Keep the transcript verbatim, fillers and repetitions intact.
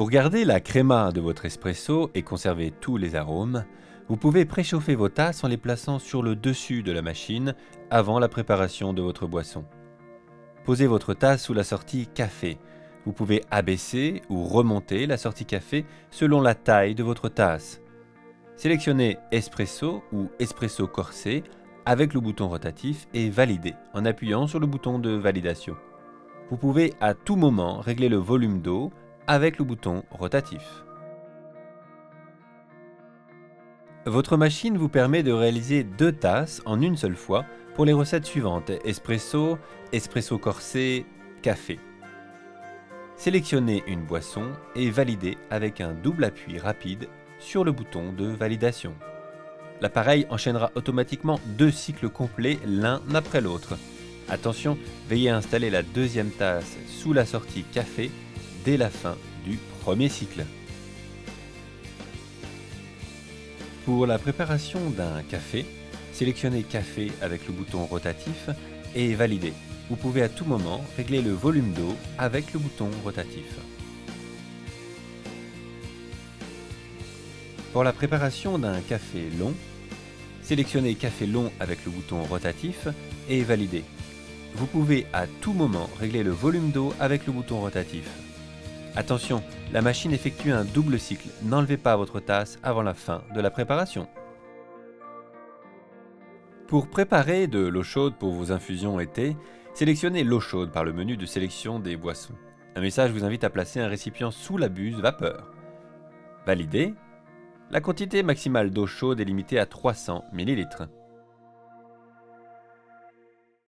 Pour garder la créma de votre espresso et conserver tous les arômes, vous pouvez préchauffer vos tasses en les plaçant sur le dessus de la machine avant la préparation de votre boisson. Posez votre tasse sous la sortie café. Vous pouvez abaisser ou remonter la sortie café selon la taille de votre tasse. Sélectionnez Espresso ou Espresso corsé avec le bouton rotatif et validez en appuyant sur le bouton de validation. Vous pouvez à tout moment régler le volume d'eau avec le bouton rotatif. Votre machine vous permet de réaliser deux tasses en une seule fois pour les recettes suivantes: espresso, espresso corsé, café. Sélectionnez une boisson et validez avec un double appui rapide sur le bouton de validation. L'appareil enchaînera automatiquement deux cycles complets l'un après l'autre. Attention, veillez à installer la deuxième tasse sous la sortie café dès la fin du premier cycle. Pour la préparation d'un café, sélectionnez Café avec le bouton rotatif et validez. Vous pouvez à tout moment régler le volume d'eau avec le bouton rotatif. Pour la préparation d'un café long, sélectionnez Café long avec le bouton rotatif et validez. Vous pouvez à tout moment régler le volume d'eau avec le bouton rotatif. Attention, la machine effectue un double cycle, n'enlevez pas votre tasse avant la fin de la préparation. Pour préparer de l'eau chaude pour vos infusions été, sélectionnez l'eau chaude par le menu de sélection des boissons. Un message vous invite à placer un récipient sous la buse vapeur. Validez. La quantité maximale d'eau chaude est limitée à trois cents millilitres.